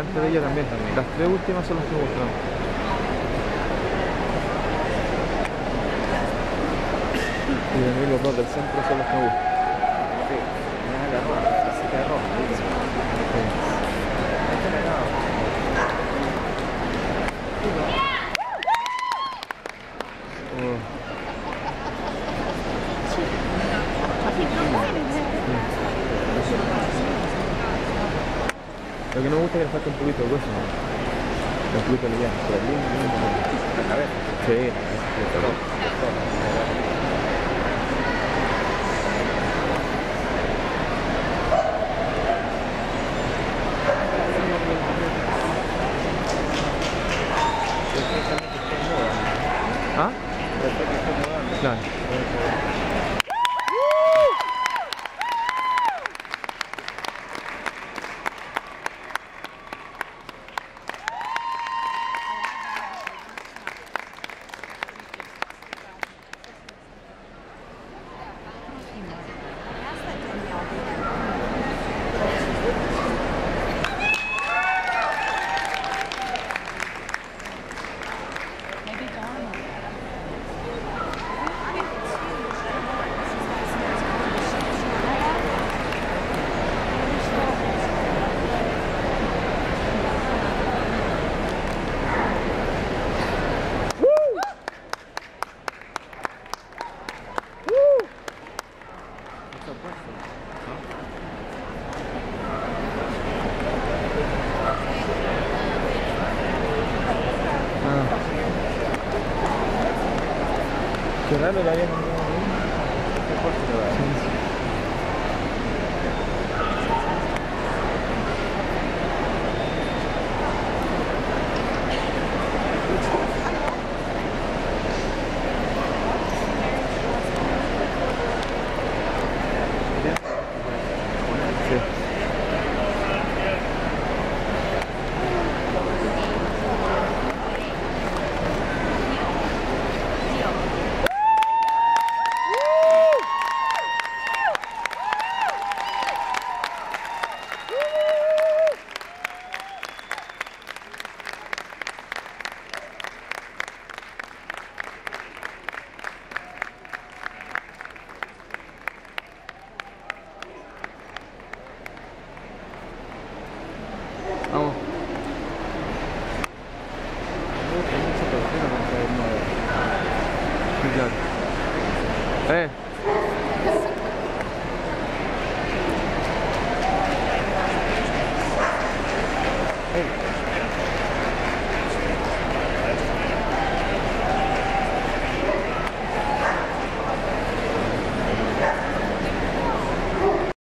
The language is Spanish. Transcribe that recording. delante de ella también. Las tres últimas son las que mostramos. Y también los dos del centro son los que me gustan. Sí, la roja, la casita de roja. Lo que no me gusta es que le falta un poquito de hueso, ¿no? Un poquito de liviano, pero bien, bien, bien. ¿La cabeza? Sí, la cabeza. Claro. Qué raro la había mandado a mí. Qué fuerte la había mandado. Sí. Vamos. Claro.